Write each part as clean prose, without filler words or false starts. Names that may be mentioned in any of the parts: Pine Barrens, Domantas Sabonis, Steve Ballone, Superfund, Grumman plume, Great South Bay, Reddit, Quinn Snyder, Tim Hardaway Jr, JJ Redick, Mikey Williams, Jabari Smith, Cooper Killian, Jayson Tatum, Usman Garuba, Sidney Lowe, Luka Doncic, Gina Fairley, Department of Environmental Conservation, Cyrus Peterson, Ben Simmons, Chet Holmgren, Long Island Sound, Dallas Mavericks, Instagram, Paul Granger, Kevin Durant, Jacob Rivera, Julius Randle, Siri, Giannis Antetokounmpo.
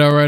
All right.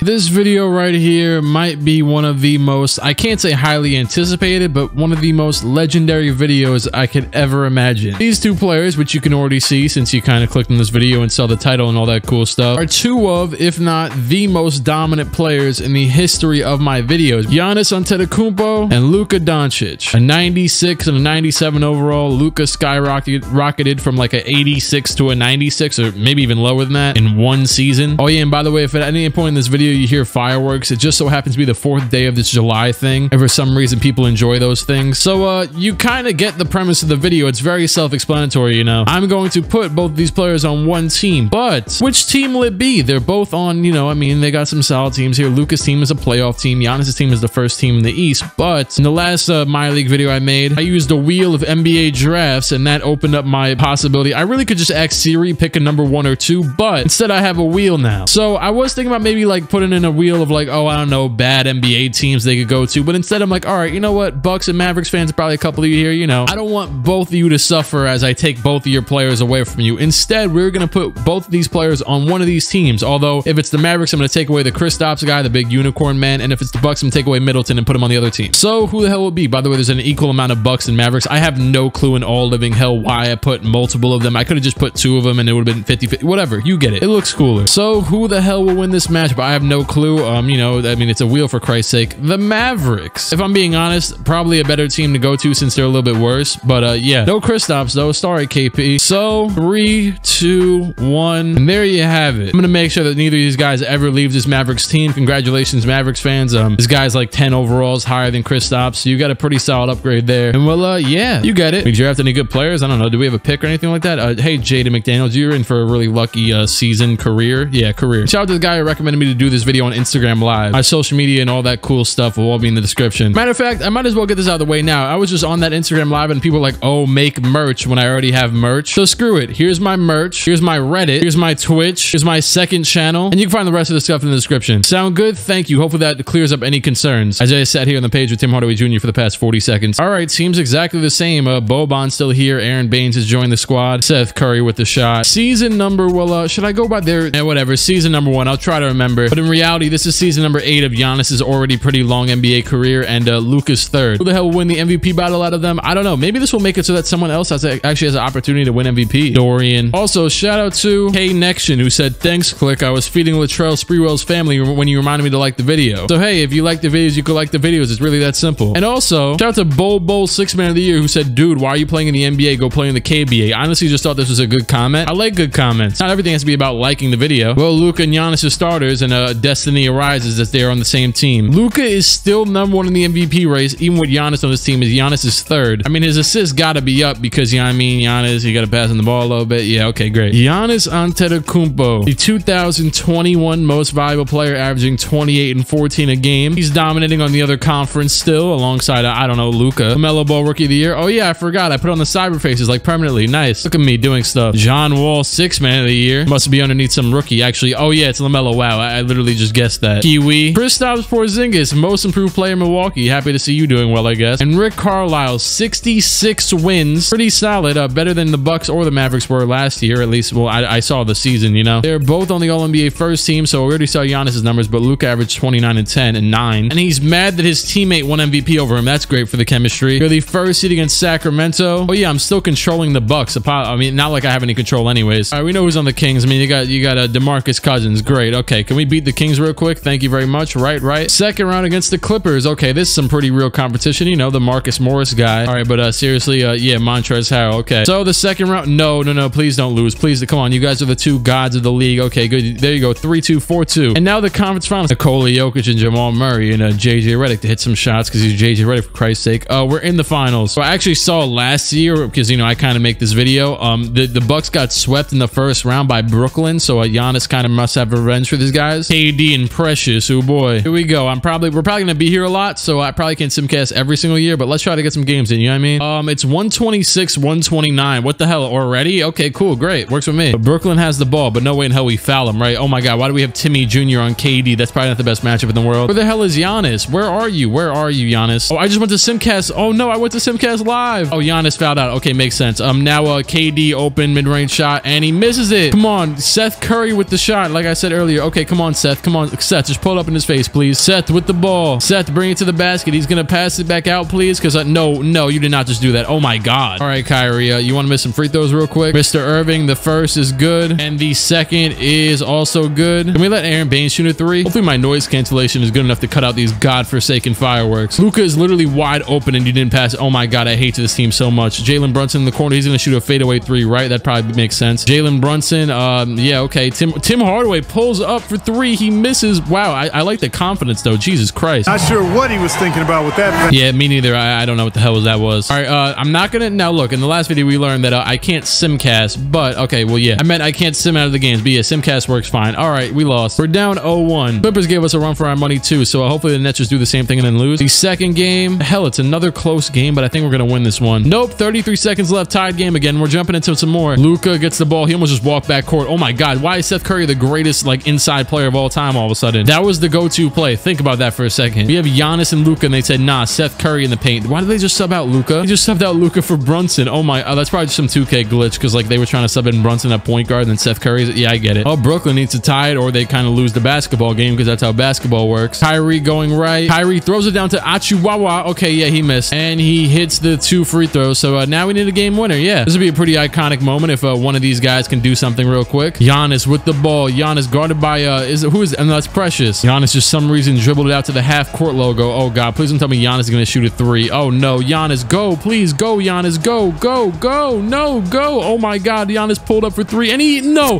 This video right here might be one of the most, I can't say highly anticipated, but one of the most legendary videos I could ever imagine. These two players, which you can already see since you kind of clicked on this video and saw the title and all that cool stuff, are two of, if not the most dominant players in the history of my videos. Giannis Antetokounmpo and Luka Doncic. A 96 and a 97 overall. Luka skyrocketed from like an 86 to a 96 or maybe even lower than that in one season. Oh yeah, and by the way, if at any point in this video you hear fireworks, it just so happens to be the 4th day of this July thing, and for some reason people enjoy those things. So you kind of get the premise of the video. It's very self-explanatory, you know. I'm going to put both these players on one team, but which team will it be? They're both on, you know, I mean, they got some solid teams here. Luka's team is a playoff team. Giannis's team is the first team in the East, but in the last My League video I made, I used a wheel of NBA drafts, and that opened up my possibility. I really could just ask Siri, pick a number 1 or 2, but instead I have a wheel now. So I was thinking about maybe like putting in a wheel of like, oh, I don't know, bad NBA teams they could go to, but instead I'm like, all right, you know what, Bucks and Mavericks fans, probably a couple of you here, you know, I don't want both of you to suffer as I take both of your players away from you. Instead, we're gonna put both of these players on one of these teams. Although if it's the Mavericks, I'm gonna take away the Kristaps guy, the big unicorn man, and if it's the Bucks, I'm gonna take away Middleton and put him on the other team. So who the hell will it be? By the way, there's an equal amount of Bucks and Mavericks. I have no clue in all living hell why I put multiple of them. I could have just put 2 of them and it would have been 50-50, whatever, you get it. It looks cooler. So who the hell will win this matchup? I have no clue. You know, I mean, it's a wheel for Christ's sake. The Mavericks, if I'm being honest, probably a better team to go to since they're a little bit worse. But yeah, no Kristaps though. Sorry, KP. So 3, 2, 1, and there you have it. I'm gonna make sure that neither of these guys ever leaves this Mavericks team. Congratulations, Mavericks fans. This guy's like 10 overalls higher than Kristaps, so you got a pretty solid upgrade there. And well, yeah, you get it. We draft any good players? I don't know. Do we have a pick or anything like that? Hey, Jaden McDaniels, you're in for a really lucky season, career. Yeah, career. Shout out to the guy who recommended me to do this video on Instagram Live. My social media and all that cool stuff will all be in the description. Matter of fact, I might as well get this out of the way now. I was just on that Instagram Live and people were like, oh, make merch when I already have merch. So screw it. Here's my merch. Here's my Reddit. Here's my Twitch. Here's my second channel. And you can find the rest of the stuff in the description. Sound good? Thank you. Hopefully that clears up any concerns. As I sat here on the page with Tim Hardaway Jr. for the past 40 seconds. All right, seems exactly the same. Boban's still here. Aaron Baines has joined the squad. Seth Curry with the shot. Season number, well, should I go by there? Yeah, whatever. Season number 1. I'll try to remember. But in reality, this is season number 8 of Giannis's already pretty long NBA career and Luka's 3rd. Who the hell will win the MVP battle out of them? I don't know. Maybe this will make it so that someone else actually has an opportunity to win MVP. Dorian. Also, shout out to Knexion who said, thanks, Click. I was feeding Latrell Sprewell's family when you reminded me to like the video. So hey, if you like the videos, you could like the videos. It's really that simple. And also, shout out to Bol 6th Man of the Year who said, dude, why are you playing in the NBA? Go play in the KBA. I honestly just thought this was a good comment. I like good comments. Not everything has to be about liking the video. Well, Luka and Giannis are starters, and destiny arises that they are on the same team. Luka is still #1 in the MVP race, even with Giannis on his team. Giannis is 3rd. I mean, his assists gotta be up because, you know what I mean, Giannis, you gotta pass on the ball a little bit. Yeah, okay, great. Giannis Antetokounmpo, the 2021 most valuable player, averaging 28 and 14 a game. He's dominating on the other conference still, alongside, I don't know, Luka. LaMelo Ball Rookie of the Year. Oh yeah, I forgot. I put on the cyber faces like permanently. Nice. Look at me doing stuff. John Wall, 6th Man of the Year. Must be underneath some rookie, actually. Oh yeah, it's LaMelo. Wow, I literally just guessed that. Kiwi. Kristaps Porzingis, most improved player, Milwaukee. Happy to see you doing well, I guess. And Rick Carlisle, 66 wins. Pretty solid. Better than the Bucks or the Mavericks were last year, at least. Well, I saw the season, you know. They're both on the All-NBA first team, so we already saw Giannis's numbers, but Luka averaged 29 and 10 and 9. And he's mad that his teammate won MVP over him. That's great for the chemistry. They're the 1st seed against Sacramento. Oh yeah, I'm still controlling the Bucks. I mean, not like I have any control anyways. All right, we know who's on the Kings. I mean, you got Demarcus Cousins. Great. Okay, can we beat the Kings real quick? Thank you very much. Right. 2nd round against the Clippers. Okay, this is some pretty real competition. You know, the Marcus Morris guy. All right, but seriously, yeah, Montrezl Harrell. Okay, so the 2nd round. No, please don't lose. Please, come on. You guys are the two gods of the league. Okay, good. There you go. 3-2, 4-2. And now the conference finals. Nikola Jokic and Jamal Murray and JJ Redick to hit some shots because he's JJ Redick for Christ's sake. We're in the finals. So I actually saw last year because, you know, I kind of make this video. The Bucks got swept in the 1st round by Brooklyn. So Giannis kind of must have revenge for these guys. guys. AD and Precious. Oh boy. Here we go. We're probably gonna be here a lot, so I probably can simcast every single year, but let's try to get some games in. You know what I mean? It's 126, 129. What the hell? Already? Okay, cool. Great. Works with me. But Brooklyn has the ball, but no way in hell we foul him, right? Oh my god, why do we have Timmy Jr. on KD? That's probably not the best matchup in the world. Where the hell is Giannis? Where are you? Where are you, Giannis? Oh, I just went to Simcast. Oh no, I went to Simcast live. Oh, Giannis fouled out. Okay, makes sense. Now KD open mid-range shot, and he misses it. Come on, Seth Curry with the shot, like I said earlier. Okay, come on, Seth. Come on, Seth. Just pull it up in his face, please. Seth with the ball. Seth, bring it to the basket. He's gonna pass it back out, please, because no, you did not just do that. Oh my god. All right, Kyrie, you want to miss some free throws real quick? Mr. Irving, the first is good, and the second is also good. Can we let Aaron Baines shoot a three? Hopefully my noise cancellation is good enough to cut out these godforsaken fireworks. Luka is literally wide open, and you didn't pass. Oh my god, I hate this team so much. Jalen Brunson in the corner. He's gonna shoot a fadeaway three, right? That probably makes sense. Jalen Brunson. Yeah, okay. Tim Hardaway pulls up for three. He misses. Wow, I like the confidence though. Jesus Christ. Not sure what he was thinking about with that. Yeah, me neither. I don't know what the hell that was. All right, I'm not gonna. Now look, in the last video we learned that I can't simcast, but okay, well yeah, I meant I can't sim out of the games, but yeah, simcast works fine. All right, we lost. We're down 0-1. Clippers gave us a run for our money too, so hopefully the Nets just do the same thing and then lose. The second game, hell, it's another close game, but I think we're gonna win this one. Nope, 33 seconds left, tied game again. We're jumping into some more. Luka gets the ball. He almost just walked back court. Oh my god, why is Seth Curry the greatest like inside player of all time all of a sudden? That was the go-to play. Think about that for a second. We have Giannis and Luka, and they said, nah, Seth Curry in the paint. Why did they just sub out Luka? They just subbed out Luka for Brunson. Oh my, that's probably just some 2K glitch, because like they were trying to sub in Brunson at point guard and then Seth Curry's. Yeah, I get it. Oh, Brooklyn needs to tie it or they kind of lose the basketball game, because that's how basketball works. Kyrie going right. Kyrie throws it down to Achiuwawa. Okay, yeah, he missed, and he hits the two free throws. So now we need a game winner. Yeah, this would be a pretty iconic moment if one of these guys can do something real quick. Giannis with the ball. Giannis guarded by and that's Precious. Giannis just some reason dribbled it out to the half court logo. Oh god, please don't tell me Giannis is gonna shoot a three. Oh no, Giannis, go, please go, Giannis, go, go, go, no, go. Oh my god, Giannis pulled up for three, and he no,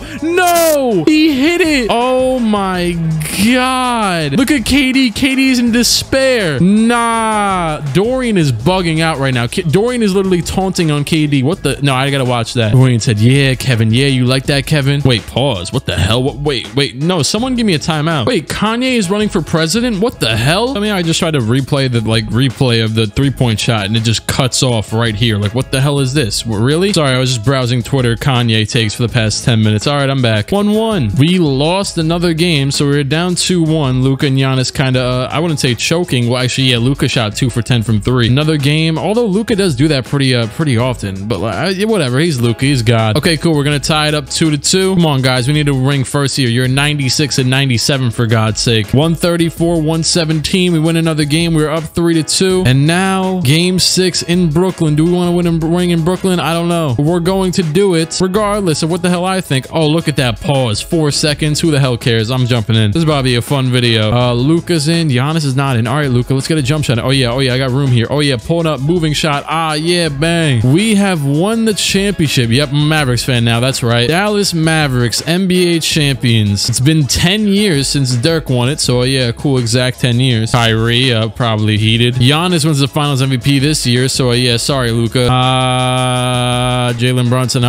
he hit it. Oh my god, look at KD. KD's in despair. Nah, Dorian is bugging out right now. Dorian is literally taunting on KD. What the? No, I gotta watch that. Dorian said, yeah, Kevin, yeah, you like that, Kevin? Wait, pause. What the hell? What? Wait, no, someone give me a timeout. Wait, Kanye is running for president? What the hell? I mean, I just tried to replay the replay of the three-point shot, and it just cuts off right here. Like, what the hell is this? Really? Sorry, I was just browsing Twitter Kanye takes for the past 10 minutes. All right, I'm back. 1-1. We lost another game, so we're down 2-1. Luka and Giannis kind of, I wouldn't say choking. Well, actually, yeah, Luka shot 2 for 10 from three. Another game, although Luka does do that pretty often, but whatever. He's Luka. He's God. Okay, cool. We're gonna tie it up 2-2. Come on, guys. We need to ring first here. You're 96 and 97 for God's sake. 134, 117. We win another game. We're up 3-2, and now game 6 in Brooklyn. Do we want to win a ring in Brooklyn? I don't know. We're going to do it regardless of what the hell I think. Oh, look at that pause. 4 seconds. Who the hell cares? I'm jumping in. This is about to be a fun video. Luka's in. Giannis is not in. All right, Luka, let's get a jump shot. Oh yeah, oh yeah, I got room here. Oh yeah, pulling up, moving shot. Ah yeah, bang. We have won the championship. Yep, I'm a Mavericks fan now. That's right. Dallas Mavericks, NBA champions. It's been 10 years since Dirk won it. So yeah, cool, exact 10 years. Kyrie probably heated. Giannis wins the Finals MVP this year. So yeah, sorry, Luka. Jalen Brunson.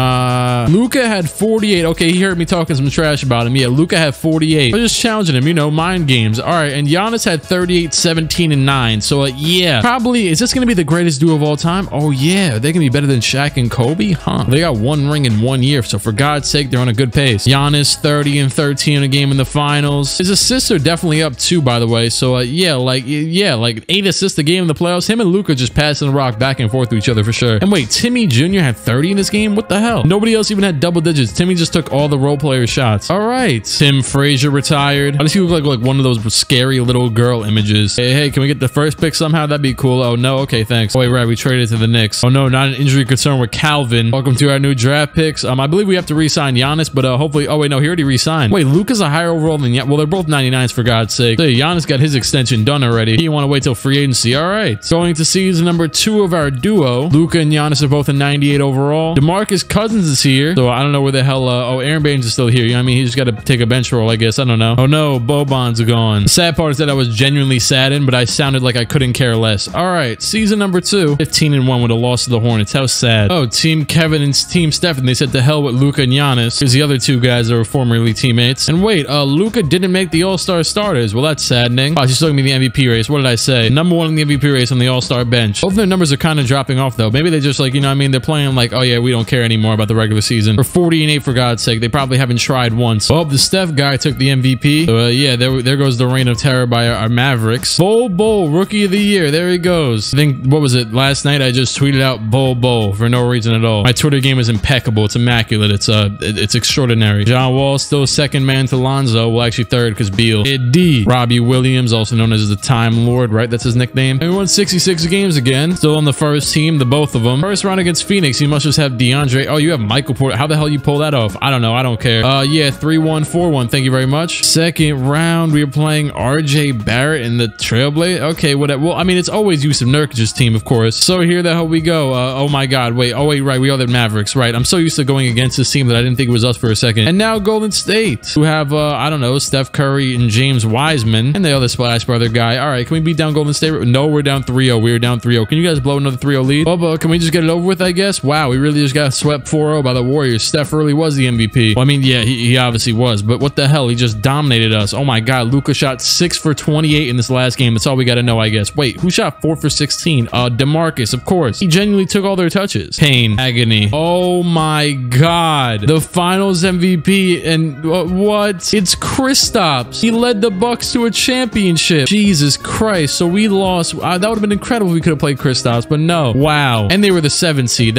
Luka had 48. Okay, he heard me talking some trash about him. Yeah, Luka had 48. I'm just challenging him, you know, mind games. All right, and Giannis had 38, 17, and 9. So yeah, probably is this going to be the greatest duo of all time? Oh yeah, are they going to be better than Shaq and Kobe? Huh? They got one ring in 1 year. So for God's sake, they're on a good pace. Giannis 30 and 13 in a game in the finals. His assists are definitely up too, by the way. So yeah, like 8 assists a game in the playoffs. Him and Luka just passing the rock back and forth to each other for sure. And wait, Timmy Jr. had 30 in this game? What the hell? Nobody else even had double digits. Timmy just took all the role player shots. All right, Tim Frazier retired. I just see like one of those scary little girl images. Hey, can we get the first pick somehow? That'd be cool. Oh no, okay, thanks. Oh, wait, right, we traded to the Knicks. Oh no, not an injury concern with Calvin. Welcome to our new draft picks. I believe we have to re-sign Giannis, but hopefully. Oh wait, no, he already re-signed. Wait, Luka's a higher overall than well, they're both 99s for God's sake. So Giannis got his extension done already. He didn't want to wait till free agency. All right, going to season #2 of our duo. Luka and Giannis are both in 98 overall. Demarcus Cousins is here, so I don't know where the hell. Oh, Aaron Baines is still here. You know what I mean? He just got to take a bench roll, I guess. I don't know. Oh no, Boban's gone. The sad part is that I was genuinely saddened, but I sounded like I couldn't care less. All right, season #2, 15-1 with a loss to the Hornets. How sad. Oh, Team Kevin and Team Stephen. They said to hell with Luka and Giannis. Here's the other two guys that were formerly teammates. And wait, Luka didn't make the All-Star starters. Well, that's saddening. Wow, she's still gonna be in the MVP race. What did I say? Number one in the MVP race on the All-Star bench. Both of their numbers are kind of dropping off though. Maybe they just like, you know what I mean? They're playing like, oh yeah, we don't care anymore about the regular season. For 40-8, for God's sake. They probably haven't tried once. Oh, the Steph guy took the MVP. So, yeah, there goes the reign of terror by our Mavericks. Bol Bol, rookie of the year. There he goes. I think, what was it? Last night I just tweeted out Bol Bol for no reason at all. My Twitter game is impeccable. It's immaculate. It's extraordinary. John Wall still second man to Lonzo. Well, actually third because Beal. AD. Robbie Williams, also known as the Time Lord, right? That's his nickname. And he won 66 games again. Still on the first team, the both of them. First round against Phoenix. You must just have DeAndre. Oh, you have Michael Porter. How the hell you pull that off? I don't know. I don't care. Yeah, 3-1, 4-1. Thank you very much. Second round, we are playing RJ Barrett in the Trailblaze. Okay, whatever. Well, I mean, it's always Jusuf Nurkic's team, of course. So here the hell we go. Oh my God. Wait. Oh wait, right. We are the Mavericks, right? I'm so used to going against this team that I didn't think it was us for a second. And now Golden State, who have I don't know, Steph Curry and James Wiseman and the other Splash Brother guy. All right, can we beat down Golden State? No, we're down 3-0. We're down 3-0. Can you guys blow another 3-0 lead? Bubba, can we just get it over with, I guess? Wow, we really just got swept 4-0 by the Warriors. Steph really was the MVP. Well, I mean, yeah, he obviously was, but what the hell? He just dominated us. Oh my God, Luka shot 6 for 28 in this last game. That's all we got to know, I guess. Wait, who shot 4 for 16? Demarcus, of course. He genuinely took all their touches. Pain, agony. Oh my God, the Finals MVP and what? It's Kristaps. He led the Bucks to a championship. Jesus Christ. So we lost. That would have been incredible if we could have played Kristaps, but no. Wow. And they were the 7th seed.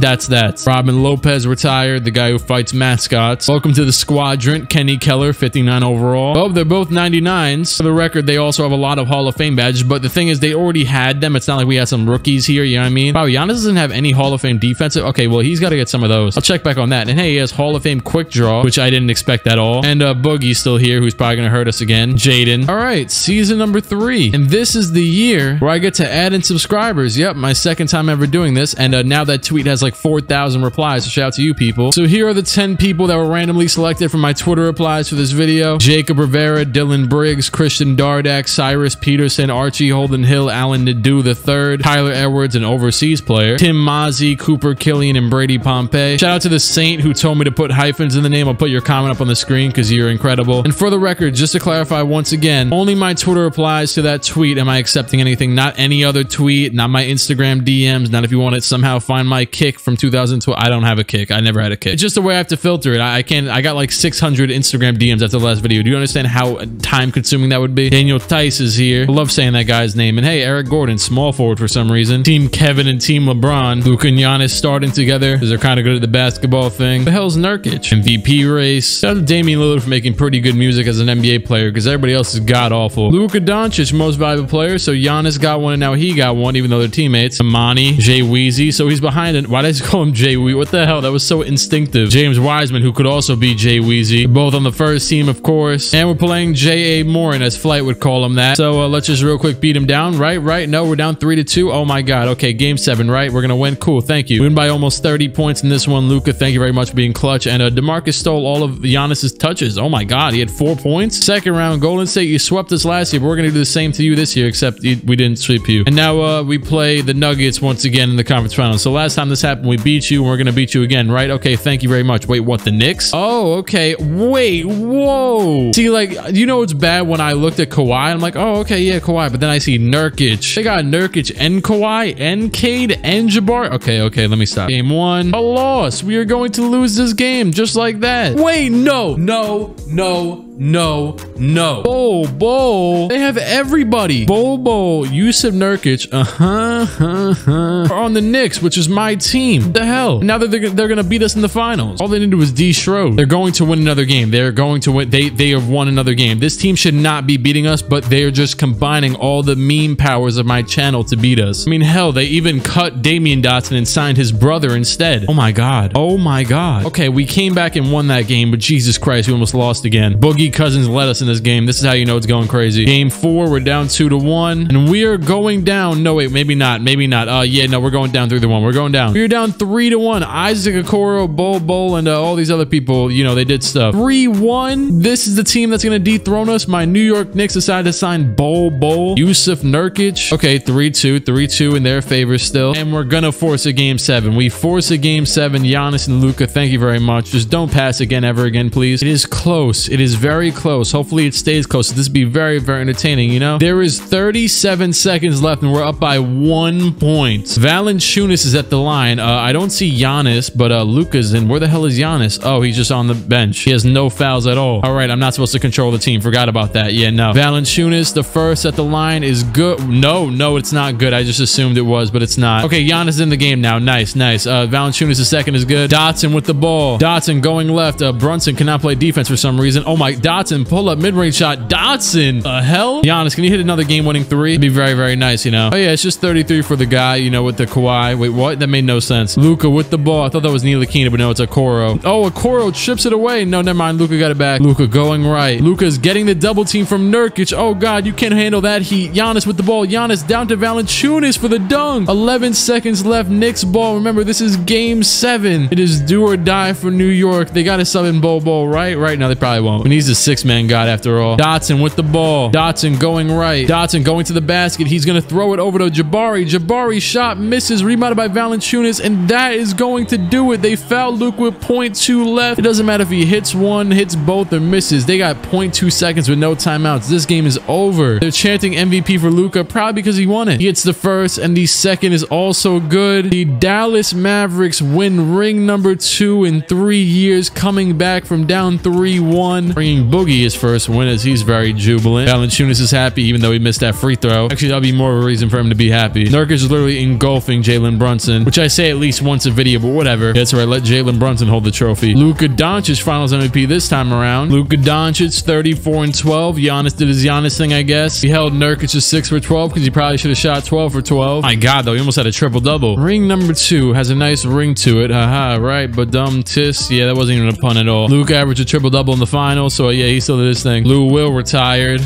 That's Robin Lopez retired, the guy who fights mascots. Welcome to the squadron, Kenny Keller, 59 overall. Oh, they're both 99s. For the record, they also have a lot of Hall of Fame badges, but the thing is, they already had them. It's not like we had some rookies here, you know what I mean? Wow, Giannis doesn't have any Hall of Fame defensive. Okay, well, he's got to get some of those. I'll check back on that. And hey, he has Hall of Fame quick draw, which I didn't expect at all. And Boogie's still here, who's probably going to hurt us again. Jaden. All right, season number 3. And this is the year where I get to add in subscribers. Yep, my second time ever doing this. And now that tweet has like 4,000 replies, so shout out to you people. So here are the 10 people that were randomly selected from my Twitter replies for this video. Jacob Rivera, Dylan Briggs, Christian Dardak, Cyrus Peterson, Archie Holden Hill, Alan Nadu III, Tyler Edwards, an overseas player, Tim Mazzi, Cooper Killian, and Brady Pompey. Shout out to the Saint who told me to put hyphens in the name. I'll put your comment up on the screen because you're incredible. And for the record, just to clarify once again, only my Twitter replies to that tweet am I accepting anything, not any other tweet, not my Instagram DMs, not if you want to somehow find my kick from 2012. I don't have a kick. I never had a kick. It's just the way I have to filter it. I can't. I got like 600 Instagram DMs after the last video. Do you understand how time consuming that would be? Daniel Tice is here. I love saying that guy's name. And hey, Eric Gordon, small forward for some reason. Team Kevin and Team LeBron. Luka and Giannis starting together because they're kind of good at the basketball thing. The hell's Nurkic? MVP race. Shout out to Damian Lillard for making pretty good music as an NBA player because everybody else is god awful. Luka Doncic, most valuable player. So Giannis got one and now he got one, even though they're teammates. Amani, Jay Wheezy. So he's behind it. Why did I just call him Jay Wheezy? What the hell? That was so instinctive. James Wiseman, who could also be Jay Wheezy. Both on the first team, of course. And we're playing J.A. Morin, as Flight would call him that. So let's just real quick beat him down. Right. No, we're down 3-2. Oh my God. Okay, game 7, right? We're going to win. Cool. Thank you. Win by almost 30 points in this one. Luka, thank you very much for being clutch. And Demarcus stole all of Giannis's touches. Oh my God. He had 4 points. Second round, Golden State, you swept us last year, but we're going to do the same to you this year, except we didn't sweep you. And now we play the Nuggets once again in the conference finals. So last time this happened, we beat you. And we're going to beat you again, right? Okay. Thank you very much. Wait, what? The Knicks? Oh, okay. Wait. Whoa. See, like, you know, it's bad when I looked at Kawhi. I'm like, oh, okay. Yeah, Kawhi. But then I see Nurkic. They got Nurkic and Kawhi and Cade and Jabari. Okay. Okay. Let me stop. Game 1. A loss. We are going to lose this game just like that. Wait, no, no, no. No, no. Bol Bol. They have everybody. Bol Bol, Jusuf Nurkic, are on the Knicks, which is my team. What the hell? Now that they're going to beat us in the finals. All they needed was D. Schroeder. They're going to win another game. They're going to win. They have won another game. This team should not be beating us, but they're just combining all the meme powers of my channel to beat us. I mean, hell, they even cut Damian Dotson and signed his brother instead. Oh my God. Oh my God. Okay, we came back and won that game, but Jesus Christ, we almost lost again. Boogie Boogie Cousins led us in this game. This is how you know it's going crazy. Game four, we're down 2-1, and we are going down. No, wait, maybe not. Maybe not. Yeah, no, we're going down 3-1. We're going down. We're down 3-1. Isaac Okoro, Bol, and all these other people, you know, they did stuff. 3-1. This is the team that's going to dethrone us. My New York Knicks decided to sign Bol, Jusuf Nurkic. Okay, 3-2. 3-2 in their favor still. And we're going to force a game seven. We force a game seven. Giannis and Luka, thank you very much. Just don't pass again, ever again, please. It is close. It is very close. Hopefully it stays close. This would be very, very entertaining, you know? There is 37 seconds left, and we're up by 1 point. Valanciunas is at the line. I don't see Giannis, but Luka's in. Where the hell is Giannis? Oh, he's just on the bench. He has no fouls at all. All right, I'm not supposed to control the team. Forgot about that. Yeah, no. Valanciunas, the first at the line is good. No, it's not good. I just assumed it was, but it's not. Okay, Giannis is in the game now. Nice, nice. Valanciunas, the second is good. Dotson with the ball. Dotson going left. Brunson cannot play defense for some reason. Oh my, Dotson, pull up mid-range shot. Dotson, the hell? Giannis, can you hit another game-winning three? It'd be very, very nice, you know? Oh yeah, it's just 33 for the guy, you know, with the Kawhi. Wait, what? That made no sense. Luka with the ball. I thought that was Ntilikina, but no, it's Okoro. Oh, Okoro chips it away. No, never mind. Luka got it back. Luka going right. Luka's getting the double team from Nurkic. Oh God, you can't handle that heat. Giannis with the ball. Giannis down to Valanciunas for the dunk. 11 seconds left. Knicks ball. Remember, this is game seven. It is do or die for New York. They got to sub in Bol, right? Right now, they probably won't. He needs a six-man god after all. Dotson with the ball. Dotson going right. Dotson going to the basket. He's going to throw it over to Jabari. Jabari shot misses. Rebounded by Valanciunas, and that is going to do it. They fouled Luka with 0.2 left. It doesn't matter if he hits one, hits both, or misses. They got 0.2 seconds with no timeouts. This game is over. They're chanting MVP for Luka, probably because he won it. He hits the first, and the second is also good. The Dallas Mavericks win ring number 2 in 3 years, coming back from down 3-1, bringing Boogie his first win as he's very jubilant. Valanciunas is happy, even though he missed that free throw. Actually, that'll be more of a reason for him to be happy. Nurkic is literally engulfing Jalen Brunson, which I say at least once a video, but whatever. That's right. Let Jalen Brunson hold the trophy. Luka Doncic Finals MVP this time around. Luka Doncic 34 and 12. Giannis did his Giannis thing, I guess. He held Nurkic to 6 for 12 because he probably should have shot 12 for 12. My God, though, he almost had a triple double. Ring number 2 has a nice ring to it. Haha, right? But dumb tis. Yeah, that wasn't even a pun at all. Luka averaged a triple double in the finals, so yeah, he still did his thing. Lou Will retired.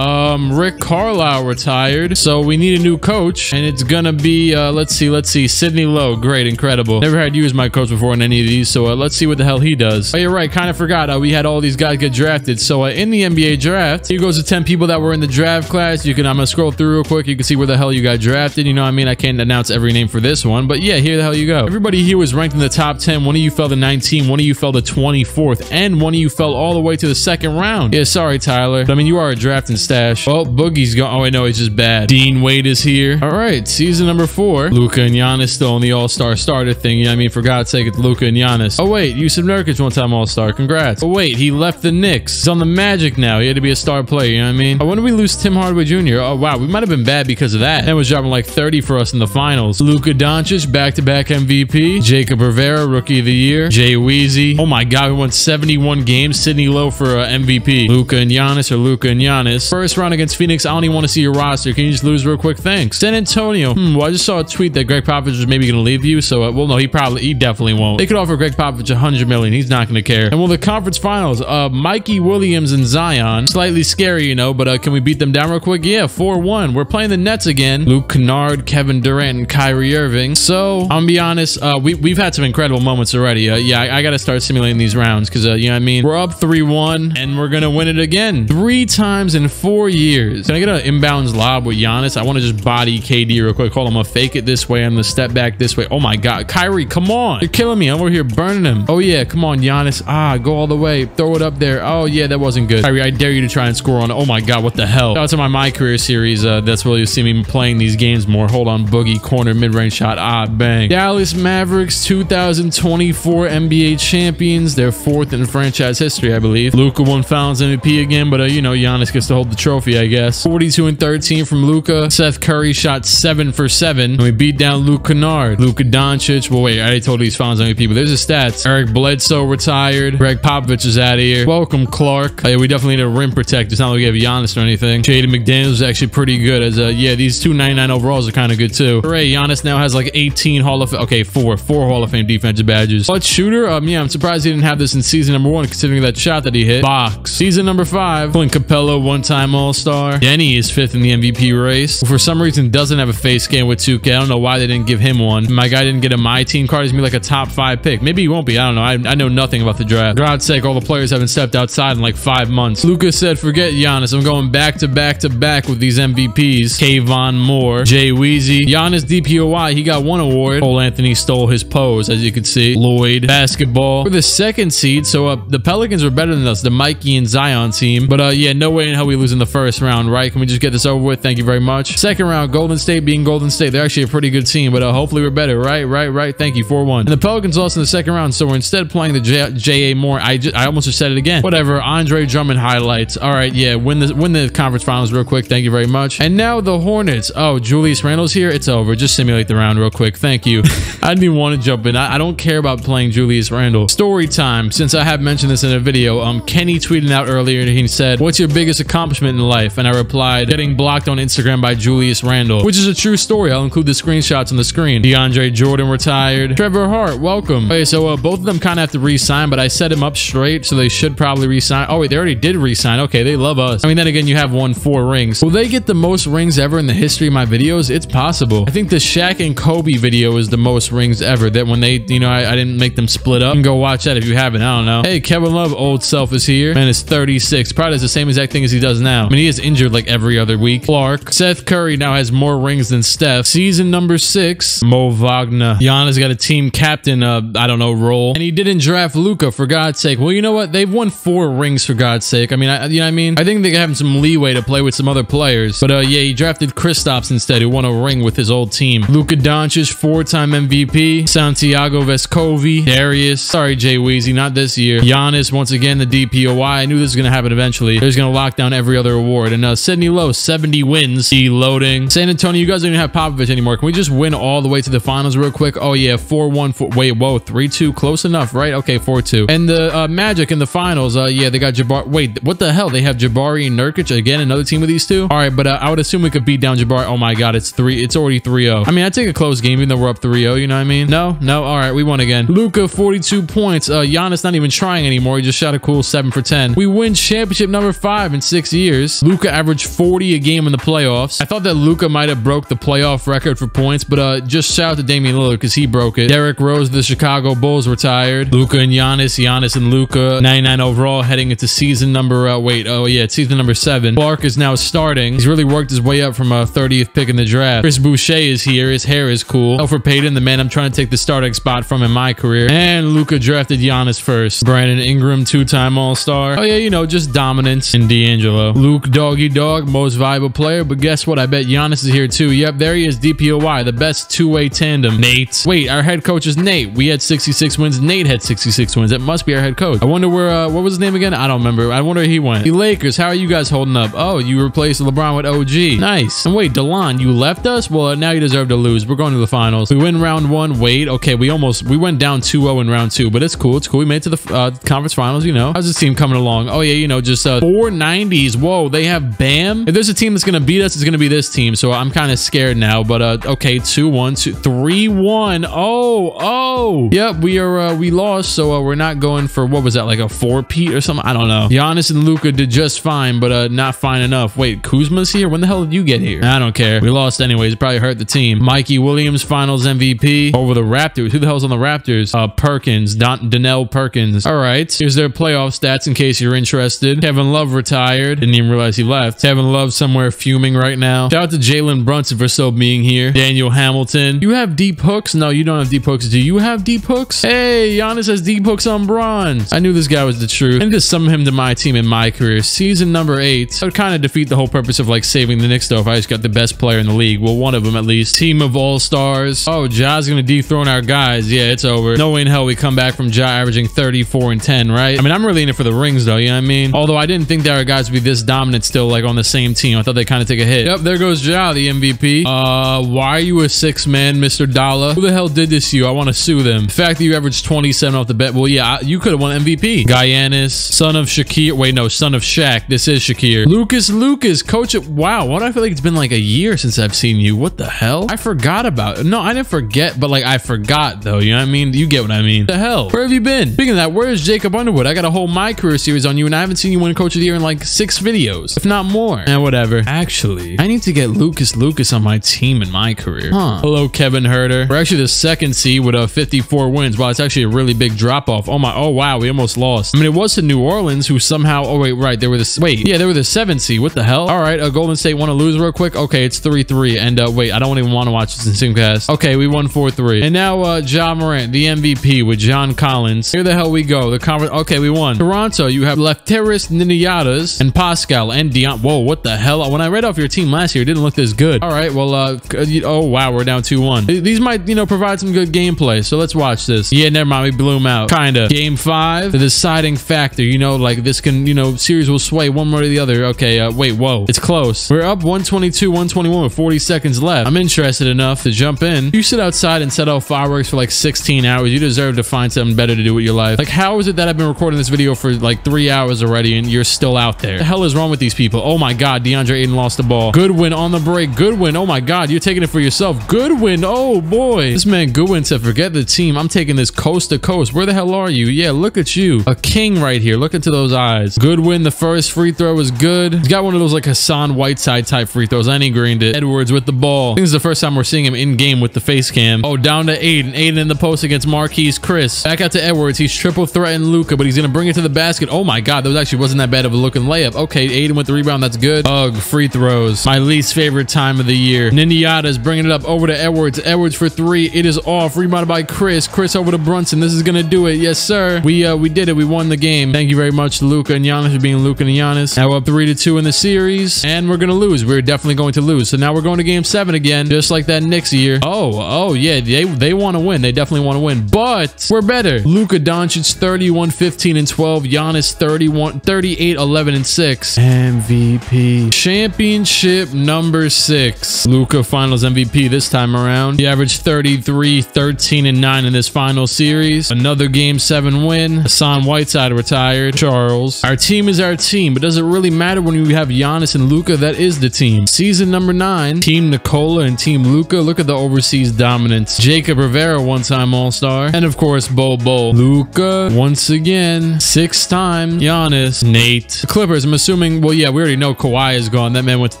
Rick Carlisle retired. So we need a new coach, and it's gonna be let's see, Sidney Lowe. Great, incredible. Never had you as my coach before in any of these, so let's see what the hell he does. Oh, you're right. Kind of forgot. We had all these guys get drafted. So in the NBA draft, here goes the 10 people that were in the draft class. I'm gonna scroll through real quick. You can see where the hell you got drafted. You know what I mean? I can't announce every name for this one, but yeah, here the hell you go. Everybody here was ranked in the top 10. One of you fell to 19. One of you fell to 24th, and one of you fell all the way to the second round. Yeah, sorry, Tyler. But, I mean, you are a draft and stash. Oh, Boogie's gone. Oh, I know, he's just bad. Dean Wade is here. All right, season number 4. Luka and Giannis still on the all-star starter thing. You know what I mean? For God's sake, it's Luka and Giannis. Oh, wait, Jusuf Nurkic, one-time all-star. Congrats. Oh, wait, he left the Knicks. He's on the Magic now. He had to be a star player. You know what I mean? Oh, when did we lose Tim Hardaway Jr.? Oh, wow, we might have been bad because of that. That was dropping like 30 for us in the finals. Luka Doncic, back-to-back MVP. Jacob Rivera, rookie of the year. Jay Weezy. Oh, my God, we won 71 games. Sidney Lowe for MVP. Luka and Giannis, or Luka and Giannis. First round against Phoenix. I don't even want to see your roster. Can you just lose real quick? Thanks. San Antonio. Well, I just saw a tweet that Greg Popovich was maybe going to leave you. So, well, no, he definitely won't. They could offer Greg Popovich $100 million. He's not going to care. And well, the conference finals. Mikey Williams and Zion. Slightly scary, you know, but can we beat them down real quick? Yeah, 4-1. We're playing the Nets again. Luke Kennard, Kevin Durant, and Kyrie Irving. So, I'm going to be honest. We've had some incredible moments already. Yeah, I got to start simulating these rounds because, you know what I mean? We're up 3-1, and we're going to win it again. 3 times in 4 years. Can I get an inbounds lob with Giannis? I want to just body KD real quick. Hold on, I'm going to fake it this way. I'm going to step back this way. Oh, my God. Kyrie, come on. You're killing me. I'm over here burning him. Oh, yeah. Come on, Giannis. Ah, go all the way. Throw it up there. Oh, yeah, that wasn't good. Kyrie, I dare you to try and score on it. Oh, my God. What the hell? Shout out to my career series. That's where you'll see me playing these games more. Hold on, Boogie. Corner, mid-range shot. Ah, bang. Dallas Mavericks, 2024 NBA champions. They're 4th in franchise history, I believe. Luka won Finals MVP again, but, you know, Giannis gets to hold the trophy, I guess. 42 and 13 from Luka. Seth Curry shot 7 for 7. And we beat down Luke Kennard. Luka Doncic. Well, wait, I already told you he's Finals MVP, but there's his stats. Eric Bledsoe retired. Greg Popovich is out of here. Welcome, Clark. Yeah, we definitely need a rim protector. It's not like we have Giannis or anything. Jaden McDaniels is actually pretty good. As yeah, these 299 overalls are kind of good, too. Trey, Giannis now has like 18 Hall of Fame. Okay, 4 Hall of Fame defensive badges. But shooter, yeah, I'm surprised he didn't have this in season number 1, considering that shot that he hit. Bach. Bucks. Season number 5, Clint Capella, one-time All-Star. Denny is 5th in the MVP race, who for some reason doesn't have a face scan with 2K. I don't know why they didn't give him one. My guy didn't get a my team card. He's gonna be like a top 5 pick. Maybe he won't be. I don't know. I know nothing about the draft. For God's sake, all the players haven't stepped outside in like 5 months. Lucas said, forget Giannis. I'm going back to back to back with these MVPs. Kayvon Moore, Jay Weezy, Giannis DPOY. He got one award. Cole Anthony stole his pose, as you can see. Lloyd, basketball. We're the 2nd seed, so the Pelicans were better than us, the Mikey and Zion team. But yeah, no way in hell we lose in the 1st round, right? Can we just get this over with? Thank you very much. 2nd round, Golden State being Golden State. They're actually a pretty good team, but hopefully we're better, right? Thank you, 4-1. And the Pelicans lost in the 2nd round, so we're instead playing the J.A. Moore. I almost just said it again. Whatever, Andre Drummond highlights. All right, yeah, win the conference finals real quick. Thank you very much. And now the Hornets. Oh, Julius Randle's here. It's over. Just simulate the round real quick. Thank you. I didn't even want to jump in. I don't care about playing Julius Randle. Story time, since I have mentioned this in a video, Kenny tweeted out earlier and he said, what's your biggest accomplishment in life? And I replied, getting blocked on Instagram by Julius Randle, which is a true story. I'll include the screenshots on the screen. DeAndre Jordan retired. Trevor Hart, welcome. Okay, so both of them kind of have to re-sign, but I set him up straight, so they should probably re-sign. Oh wait, they already did re-sign. Okay, they love us. I mean, then again, you have won 4 rings. Will they get the most rings ever in the history of my videos? It's possible. I think the Shaq and Kobe video is the most rings ever. That when they, you know, I didn't make them split up. You can go watch that if you haven't. I don't know. Hey, Kevin Love, old self is here. Man is 36. Probably does the same exact thing as he does now. I mean, he is injured like every other week. Clark. Seth Curry now has more rings than Steph. Season number 6. Mo Wagner. Giannis got a team captain, I don't know, role. And he didn't draft Luka, for God's sake. Well, you know what? They've won 4 rings, for God's sake. I mean, you know what I mean? I think they have some leeway to play with some other players. But yeah, he drafted Kristaps instead, who won a ring with his old team. Luka Doncic, 4-time MVP. Santiago Vescovi. Darius. Sorry, Jay Weezy, not this year. Giannis, once again, the DPOY. I knew this was going to happen eventually. They're just going to lock down every other award. And Sidney Lowe, 70 wins. Deloading. San Antonio, you guys don't even have Popovich anymore. Can we just win all the way to the finals real quick? Oh yeah, 4-1. Wait, whoa, 3-2. Close enough, right? Okay, 4-2. And the Magic in the finals. Yeah, they got Jabari. Wait, what the hell? They have Jabari and Nurkic again. Another team with these two. All right, but I would assume we could beat down Jabari. Oh my God, it's 3. It's already 3-0. I mean, I take a close game even though we're up 3-0. You know what I mean? No. All right, we won again. Luka, 42 points. Giannis not even trying anymore. He just shot a cool 7 for 10. We win championship number 5 in 6 years. Luka averaged 40 a game in the playoffs. I thought that Luka might have broke the playoff record for points, but just shout out to Damian Lillard because he broke it. Derrick Rose, the Chicago Bulls retired. Luka and Giannis, Giannis and Luka. 99 overall heading into season number it's season number 7. Clark is now starting. He's really worked his way up from a 30th pick in the draft. Chris Boucher is here. His hair is cool. Elfrid Payton, the man I'm trying to take the starting spot from in my career. And Luka drafted Giannis first. Brandon Ingram, 2-time All-Star. Oh yeah, you know, just dominance. And D'Angelo. Luke, doggy dog, most valuable player. But guess what? I bet Giannis is here too. Yep, there he is. DPOY, the best two-way tandem. Nate. Wait, our head coach is Nate. We had 66 wins. Nate had 66 wins. That must be our head coach. I wonder where, what was his name again? I don't remember. I wonder where he went. The Lakers, how are you guys holding up? Oh, you replaced LeBron with OG. Nice. And wait, DeLon, you left us? Well, now you deserve to lose. We're going to the finals. We win round 1. Wait, okay, we went down 2-0 in round 2, but it's cool. It's cool. We made it to the conference finals, you know. How's this team coming along? Oh yeah, you know, just 490s. Whoa, they have Bam. If there's a team that's gonna beat us, it's gonna be this team. So I'm kind of scared now. But okay, 2-1, 2-3-1. Oh. Yep, we lost. So we're not going for what was that, like a 4-peat or something? I don't know. Giannis and Luka did just fine, but not fine enough. Wait, Kuzma's here. When the hell did you get here? I don't care. We lost anyways. Probably hurt the team. Mikey Williams, finals MVP over the Raptors. Who the hell's on the Raptors? Perkins. Donnell Perkins. All right. Here's their playoff stats in case you're interested. Kevin Love retired. Didn't even realize he left. Kevin Love somewhere fuming right now. Shout out to Jalen Brunson for still being here. Daniel Hamilton. You have deep hooks? No, you don't have deep hooks. Do you have deep hooks? Hey, Giannis has deep hooks on bronze. I knew this guy was the truth. I need to summon him to my team in my career. Season number 8. I would kind of defeat the whole purpose of like saving the Knicks though if I just got the best player in the league. Well, one of them at least. Team of All-Stars. Oh, Ja's gonna dethrone our guys. Yeah, it's over. No way in hell we come back from Ja averaging 34 and 10, right? I mean, I'm really in it for the rings though, you know what I mean? Although I didn't think that our guys would be this dominant still like on the same team. I thought they kind of take a hit. Yep, there goes Ja, the MVP. Why are you a 6-man, Mr. Dollar? Who the hell did this to you? I want to sue them. The fact that you averaged 27 off the bet. Well, yeah, you could have won MVP. Giannis, son of Shakir. Wait, no, son of Shaq. This is Shakir. Lucas, coach. Wow, why do I feel like it's been like a year since I've seen you? What the hell? I forgot about it. No, I didn't forget, but like I forgot though, you know what I mean? You get what I mean. The hell? Where have you been? Speaking of that, where is Jacob Underwood? I got a whole my career series theories on you, and I haven't seen you win Coach of the Year in like 6 videos, if not more. And whatever. Actually, I need to get Lucas on my team in my career. Huh. Hello, Kevin Herter. We're actually the second seed with 54 wins. Wow, it's actually a really big drop off. Oh my, oh wow, we almost lost. I mean, it was to New Orleans who somehow, oh wait, right, they were the, wait, yeah, they were the 7th seed. What the hell? All right, Golden State want to lose real quick. Okay, it's 3-3. And wait, I don't even want to watch this in Simcast. Okay, we won 4-3. And now Ja Morant, the MVP with John Collins. Here the hell we go. The conference, okay, we won. Toronto, you have Lefteris Niniatas and Pascal and Dion. Whoa, what the hell? When I read off your team last year, it didn't look this good. All right, well, oh wow, we're down 2-1. These might, you know, provide some good gameplay. So let's watch this. Yeah, never mind. We blew them out. Kinda. Game 5, the deciding factor. You know, like this can, you know, series will sway one way or the other. Okay, wait, whoa, it's close. We're up 122-121 with 40 seconds left. I'm interested enough to jump in. You sit outside and set off fireworks for like 16 hours. You deserve to find something better to do with your life. Like, how is it that I've been recording this video for like 3 hours already and you're still out there? What the hell is wrong with these people? Oh my God, DeAndre Ayton lost the ball. Goodwin on the break. Goodwin, oh my God, you're taking it for yourself. Goodwin, oh boy. This man Goodwin said, forget the team. I'm taking this coast to coast. Where the hell are you? Yeah, look at you. A king right here. Look into those eyes. Goodwin, the first free throw was good. He's got one of those like Hassan Whiteside type free throws. I ain't greened it. Edwards with the ball. I think this is the first time we're seeing him in game with the face cam. Oh, down to Aiden. Aiden in the post against Marquise Chris. Back out to Edwards. He's triple threatened Luka, but he's going to bring it to the basket. Oh my God, that actually wasn't that bad of a looking layup. Okay, Aiden with the rebound. That's good. Ugh, free throws. My least favorite time of the year. Niniata's bringing it up over to Edwards. Edwards for 3. It is off. Rebounded by Chris. Chris over to Brunson. This is going to do it. Yes, sir. We did it. We won the game. Thank you very much to Luka and Giannis for being Luka and Giannis. Now we're up 3-2 in the series, and we're going to lose. We're definitely going to lose. So now we're going to game 7 again, just like that next year. Oh yeah, they want to win. They definitely want to win, but we're better. Luka Doncic 31, 15, and 12. Giannis 31, 38, 11, and 6. MVP championship number 6. Luka Finals MVP this time around. He averaged 33, 13, and 9 in this final series. Another game 7 win. Hassan Whiteside retired. Charles. Our team is our team, but does it really matter when you have Giannis and Luka? That is the team. Season number 9. Team Nikola and Team Luka. Look at the overseas dominance. Jacob Rivera, one-time All-Star, and of course Bobo. Luka once again, 6-time. Giannis, Nate. The Clippers. I'm assuming. Well, yeah, we already know Kawhi is gone. That man went to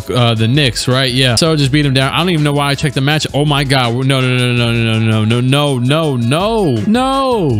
the Knicks, right? Yeah. So just beat him down. I don't even know why I checked the match. Oh my God. No.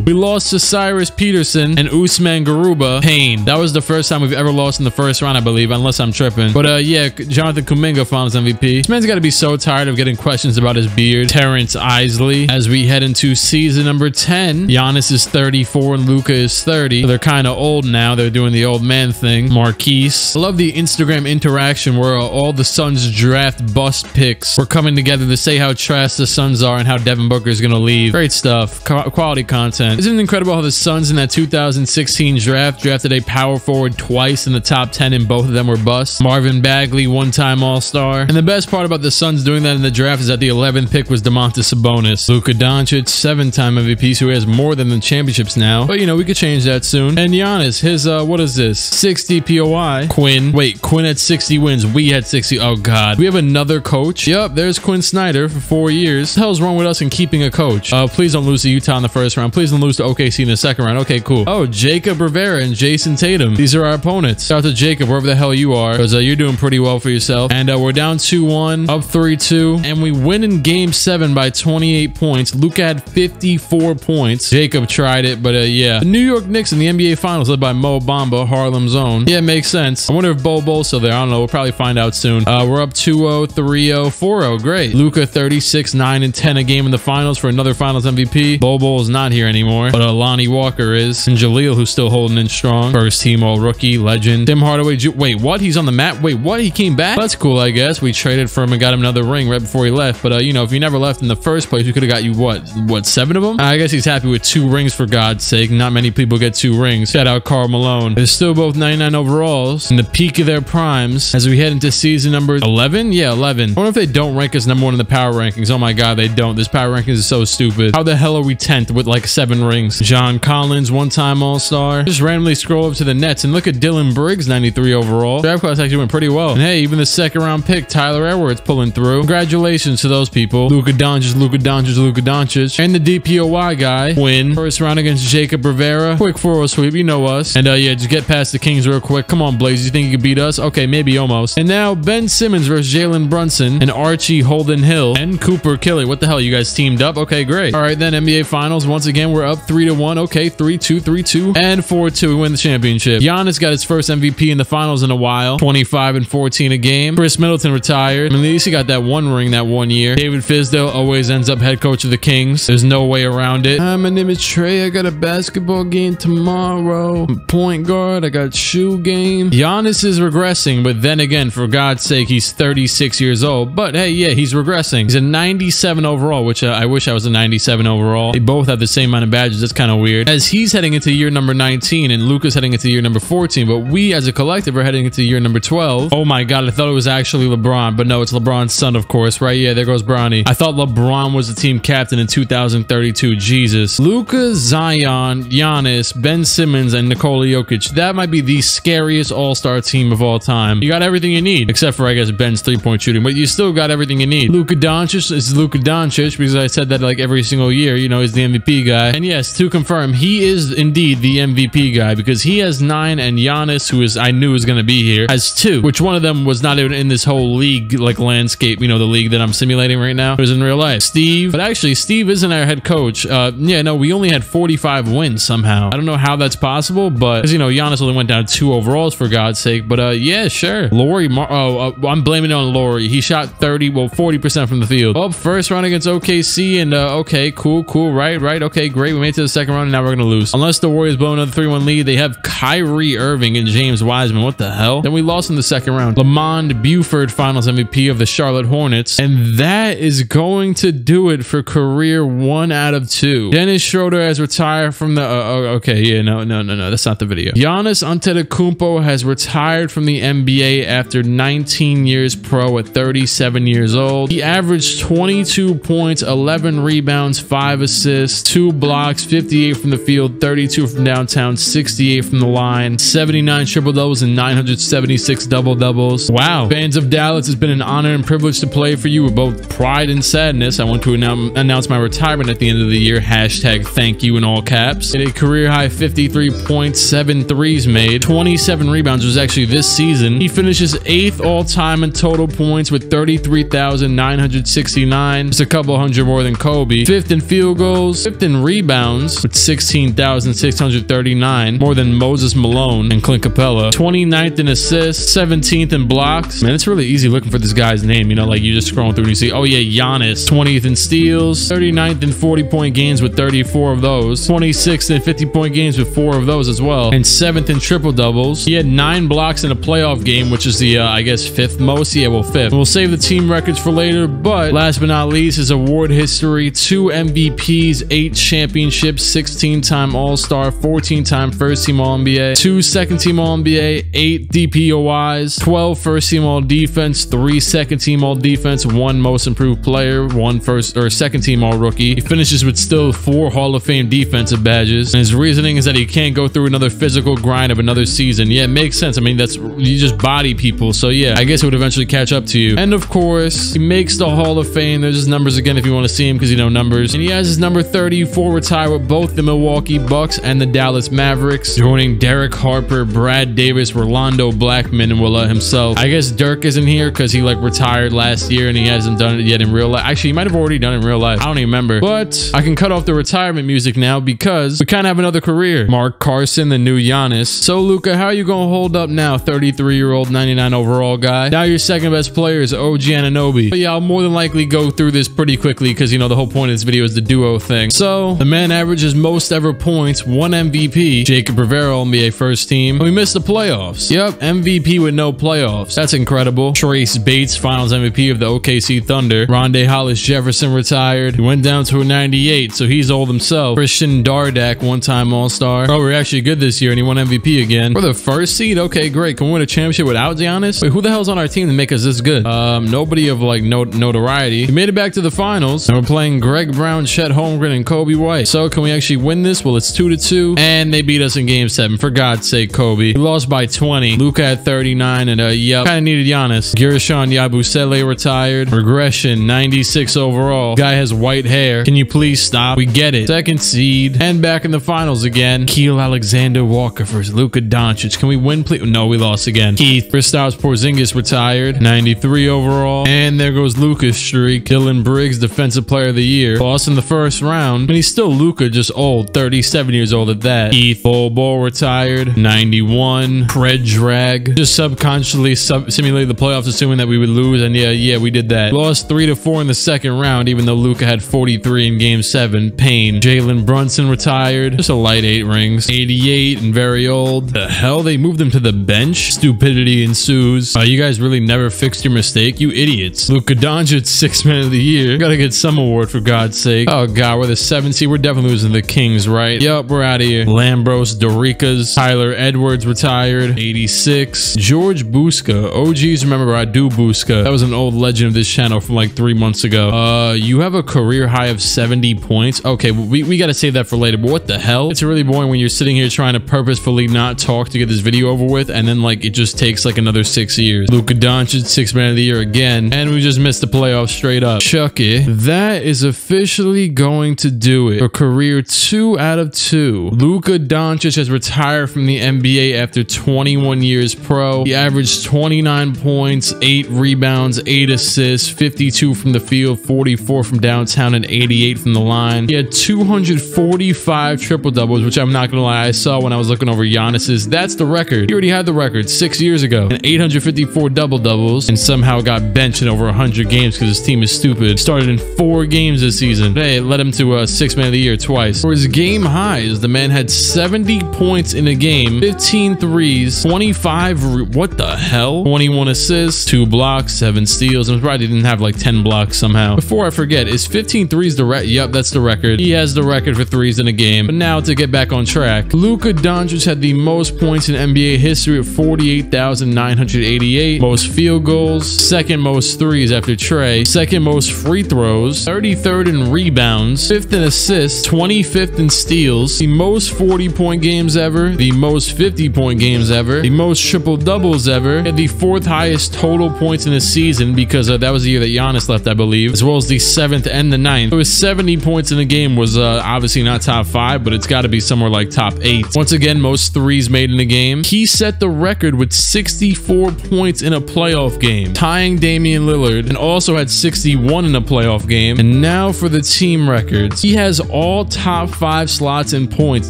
We lost to Cyrus Peterson and Usman Garuba. Pain. That was the first time we've ever lost in the first round, I believe, unless I'm tripping. But yeah, Jonathan Kuminga Finals MVP. This man's got to be so tired of getting questions about his beard. Terrence Isley. As we head into season number 10, Giannis is 34 and Luka is 30. So they're kind of old now. They're doing the old man thing. Marquise. I love the Instagram interaction where all the Suns draft bust picks were coming together to say how trash the Suns are and how Devin Booker is going to leave. Great stuff. Quality content. Isn't it incredible how the Suns in that 2016 draft drafted a power forward twice in the top 10 and both of them were busts? Marvin Bagley, one-time All-Star. And the best part about the Suns doing that in the draft is that the 11th pick was Domantas Sabonis. Luka Doncic, 7-time MVP, so he has more than the championships now. But, you know, we could change that soon. And Giannis, his, what is this? 60 POI. Quinn. Wait, Quinn had 60 wins. We had 60. Oh, God. We have another coach. Yup, there's Quinn Snyder for 4 years. What the hell's wrong with us in keeping a coach? Please don't lose to Utah in the first round. Please don't lose to OKC in the second round. Okay, cool. Oh, Jacob Rivera and Jayson Tatum. These are our opponents. Shout out to Jacob, wherever the hell you are, because you're doing pretty well for yourself. And we're down 2-1, up 3-2, and we win in game 7 by 28 points. Luka had 54 points. Jacob tried it, but yeah. The New York Knicks in the NBA Finals led by Mo Bamba, Harlem's own. Yeah, makes sense. I wonder if Bobo's still there. I don't know. We'll probably find out soon. We're up 2-0, 3-0, 4-0. Great. Luka 36, 9, and 10 a game in the Finals for another Finals MVP. Bobo's not here anymore, but Lonnie Walker is. And Jaleel, who's still holding in strong. First team All-Rookie, legend. Tim Hardaway Jr. Wait, what? He's on the mat? Wait, what? He came back? That's cool, I guess. We traded for him and got him another ring right before he left. But, you know, if he never left in the first place, we could have got you, what, 7 of them? I guess he's happy with 2 rings, for God's sake. Not many people get 2 rings. Shout out Karl Malone. They're still both 99 overalls in the peak of their primes as we head into season number 11. Yeah, 11. I wonder if they don't rank us number 1 in the power rankings. Oh, my God, they don't. This power rankings is so stupid. How the hell are we 10th with, like, 7 rings? John Collins, one-time All-Star. Just randomly scroll up to the Nets and look at Dylan Briggs, 93 overall. Draft class actually went pretty well. And hey, even the second-round pick, Tyler Edwards, pulling through. Congratulations to those people. Luka Doncic, Luka Doncic, Luka Doncic. And the DPOY guy, win. First round against Jacob Rivera. Quick 4-0 sweep. You know us. And yeah, just get past the Kings real quick. Come on, Blaze. You think you can beat us? Okay, maybe almost. And now Ben Simmons versus Jalen Brunson and Archie Holden Hill and Cooper Kelly. What the hell? You guys teamed up? Okay, great. All right, then NBA Finals. Once again, we're up 3-1. Okay, 3-2, 3-2, and 4-2. We win the championship. Giannis got his first MVP in the finals in a while. 25 and 14 a game. Chris Middleton retired. I mean, at least he got that one ring that one year. David Fizdale always ends up head coach of the Kings. There's no way around it. Hi, my name is Trey. I got a basketball game tomorrow. I'm point guard. I got shoe game. Giannis is regressing, but then again, for God's sake, he's 36 years old. But hey, yeah, he's regressing. He's a 97 overall, which I wish I was a 97 overall. They both have the same amount of badges. That's kind of weird. As he's heading into year number 19 and Luka's heading into year number 14, but we as a collective are heading into year number 12. Oh my God, I thought it was actually LeBron, but no, it's LeBron's son, of course, right? Yeah, there goes Bronny. I thought LeBron was the team captain in 2032. Jesus. Luka, Zion, Giannis, Ben Simmons, and Nikola Jokic. That might be the scariest all-star team of all time. You got everything you need, except for, I guess, Ben's three-point shooting, but you still got everything you need. Luka Doncic is Luka Doncic, because I said that like every single year, you know, he's the MVP guy. And yes, to confirm, he is indeed the MVP guy, because he has 9 and Giannis, who is I knew was going to be here, has 2, which one of them was not even in this whole league, like landscape, you know, the league that I'm simulating right now. It was in real life. Steve, but actually Steve isn't our head coach. Yeah, no, we only had 45 wins somehow. I don't know how that's possible, but because, you know, Giannis only went down 2 overalls for God's sake, but yeah, sure. Laurie, I'm blaming it on Laurie. He shot 40% from the field. Oh, first round against OKC, and okay, cool, right, okay, great. We made it to the second round, and now we're gonna lose. Unless the Warriors blow another 3-1 lead, they have Kyrie Irving and James Wiseman. What the hell? Then we lost in the second round. Lamond Buford, finals MVP of the Charlotte Hornets, and that is going to do it for career 1 out of 2. Dennis Schroeder has retired from the, okay, yeah, no, that's not the video. Giannis Antetokounmpo has retired from the NBA after 19 years pro at 37 years old. He averaged 22 points, 11 rebounds, 5 assists, 2 blocks, 58 from the field, 32 from downtown, 68 from the line, 79 triple doubles, and 976 double doubles. Wow. Fans of Dallas, it's been an honor and privilege to play for you with both pride and sadness. I want to announce my retirement at the end of the year. Hashtag thank you in all caps. At a career high 53 points, 7 threes made, 27 rebounds, was actually this season. He finishes 8th all time in total points with 33,969. Just a couple hundred more than Kobe. 5th in field goals, 5th in rebounds with 16,639, more than Moses Malone and Clint Capella. 29th in assists, 17th in blocks. Man, it's really easy looking for this guy's name, you know, like you just scrolling through and you see, oh yeah, Giannis. 20th in steals, 39th in 40-point games with 34 of those, 26th in 50-point games with 4 of those as well, and 7th in triple doubles. He had 9 blocks in a playoff game, which is the I guess 5th most. Yeah, well, 5th. We'll save the team records for later, but last but not least, his award history: 2 MVPs, 8 championships, 16-time All-Star, 14-time first-team All-NBA, 2 second-team All-NBA, 8 DPOIs, 12 first-team All-Defense, 3 second-team All-Defense, 1 most improved player, 1 first or second-team All-Rookie. He finishes with still 4 Hall of Fame defensive badges, and his reasoning is that he can't go through another physical grind of another season. Yeah, it makes sense. I mean, that's, you just body people, so yeah, I guess it would eventually catch up to you. And of course, he makes the Hall of Fame. There's his numbers again if you want to see him, because you know numbers. And he has his number 34 retired with both the Milwaukee Bucks and the Dallas Mavericks, joining Derek Harper, Brad Davis, Rolando Blackman, and Willa himself. I guess Dirk isn't here because he like retired last year and he hasn't done it yet in real life. Actually, he might have already done it in real life. I don't even remember. But I can cut off the retirement music now because we kind of have another career. Mark Carson, the new Giannis. So Luka, how are you gonna hold up now, 33-year-old, 99 overall guy? Now your second best player is OG Anunoby. But yeah, I'll more than likely go through this pretty quickly because you know the whole point of this video is the duo thing. So the man averages most ever points, 1 MVP, Jacob Rivera, NBA first team. And we missed the playoffs. Yep, MVP with no playoffs. That's incredible. Trace Bates, finals MVP of the OKC Thunder. Rondé Hollis-Jefferson retired. He went down to a 98, so he's old himself. Christian Dardak, 1-time All-Star. Oh, we're actually good this year, and he won MVP again. For the first seed? Okay, great. Can we win a championship without Giannis? Wait, who the hell's on our team to make us this good? Nobody of like notoriety. We made it back to the finals, and we're playing Greg Brown, Chet Holmgren, and Kobe White. So can we actually win this? Well, it's 2-2, and they beat us in Game 7. For God's sake, Kobe. We lost by 20. Luka at 39, and yep, kind of needed Giannis. Gershon Yabusele retired. Regression, 96 overall. Guy has white hair. Can you please stop? We get it. Second seed, and back in the finals again. Keel Alexander Alexander Walker versus Luka Doncic. Can we win, please? No, we lost again. Keith. Kristaps Porzingis retired. 93 overall. And there goes Luka's streak. Dylan Briggs, defensive player of the year. Lost in the first round. And he's still Luka, just old. 37 years old at that. Keith. Bol retired. 91. Fred Drag. Just subconsciously simulated the playoffs, assuming that we would lose. And yeah, we did that. Lost 3-4 in the second round, even though Luka had 43 in game 7. Payne. Jalen Brunson retired. Just a light 8 rings. 88 and very old. The hell? They moved him to the bench? Stupidity ensues. You guys really never fixed your mistake? You idiots. Luka Doncic, 6th man of the year. Gotta get some award for God's sake. Oh God, we're the 7th seed. We're definitely losing the Kings, right? Yep, we're out of here. Lambros, Dorikas. Tyler Edwards retired. 86. George Buska. OGs remember Radu Buska. That was an old legend of this channel from like 3 months ago. You have a career high of 70 points. Okay, we gotta save that for later, but what the hell? It's really boring when you're sitting here trying to purposefully not talk to get this video over with, and then like it just takes like another 6 years. Luka Doncic, 6th man of the year again, and we just missed the playoffs straight up. Chucky, that is officially going to do it. A career 2 out of 2. Luka Doncic has retired from the NBA after 21 years pro. He averaged 29 points, 8 rebounds, 8 assists, 52 from the field, 44 from downtown, and 88 from the line. He had 245 triple doubles, which I'm not gonna lie, I saw when I was looking over Giannis's. That's the record. He already had the record 6 years ago. And 854 double doubles, and somehow got benched in over 100 games because his team is stupid. Started in 4 games this season. Hey, it led him to 6th man of the year twice. For his game highs, the man had 70 points in a game, 15 threes, 25. What the hell? 21 assists, 2 blocks, 7 steals. I'm surprised he didn't have like 10 blocks somehow. Before I forget, is 15 threes the record? Yep, that's the record. He has the record for threes in a game. But now to get back on track, Luka Doncic had the most points in NBA history at 48,988. Most field goals, 2nd most threes after Trey, 2nd most free throws, 33rd in rebounds, 5th in assists, 25th in steals, the most 40-point games ever, the most 50-point games ever, the most triple doubles ever, and the 4th highest total points in a season because that was the year that Giannis left, I believe, as well as the 7th and the 9th. So his 70 points in the game was obviously not top 5, but it's got to be somewhere like top 8. Once again, most threes made in the game. He set the record with 64 points in a playoff game, tying Damian Lillard, and also had 61 in a playoff game. And now for the team records. He has all top 5 slots in points,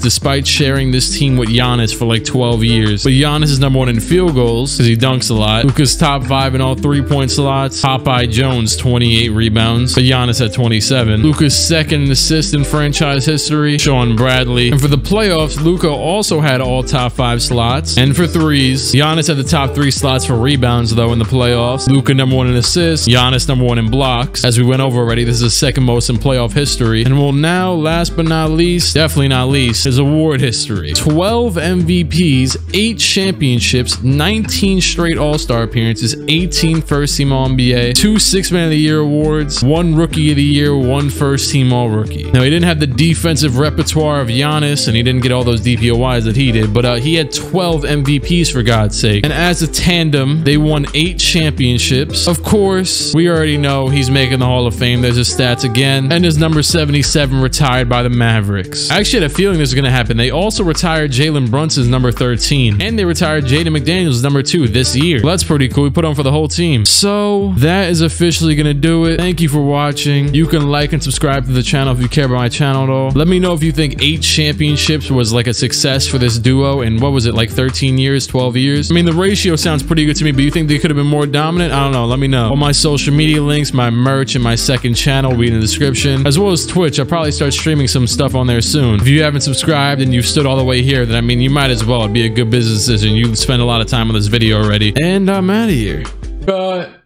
despite sharing this team with Giannis for like 12 years. But Giannis is #1 in field goals, because he dunks a lot. Luka's top 5 in all 3-point slots. Popeye Jones, 28 rebounds, but Giannis had 27. Luka's 2nd in assists in franchise history, Sean Bradley. And for the playoffs, Luka also had all top 5 slots. And for threes, Giannis had the top 3 slots for rebounds, though, in the playoffs. Luka #1 in assists, Giannis #1 in blocks. As we went over already, this is the 2nd most in playoff history. And well, now, last but not least, definitely not least, is award history. 12 MVPs, 8 championships, 19 straight All-Star appearances, 18 first-team All-NBA, 2 Sixth Man of the Year awards, 1 Rookie of the Year, 1 first-team All-Rookie. Now, he didn't have the defensive repertoire of Giannis, and he didn't get all those DPOIs that he did, but he had 12 MVPs, for God's sake. And as a tandem, they won 8 championships. Of course, we already know he's making the Hall of Fame. There's his stats again. And his number 77 retired by the Mavericks. I actually had a feeling this was going to happen. They also retired Jalen Brunson's number 13, and they retired Jaden McDaniels' number 2 this year. Well, that's pretty cool. We put on for the whole team. So that is officially going to do it. Thank you for watching. You can like and subscribe to the channel if you care about my channel at all. Let me know if you think 8 championships was like a success for this duo, and what was it, like 13 years, 12 years? I mean, the ratio sounds pretty good to me, but you think they could have been more dominant? I don't know. Let me know. All my social media links, my merch, and my 2nd channel will be in the description, as well as Twitch. I'll probably start streaming some stuff on there soon. If you haven't subscribed and you've stood all the way here, then I mean, you might as well. It'd be a good business decision. You spend a lot of time on this video already. And I'm out of here. But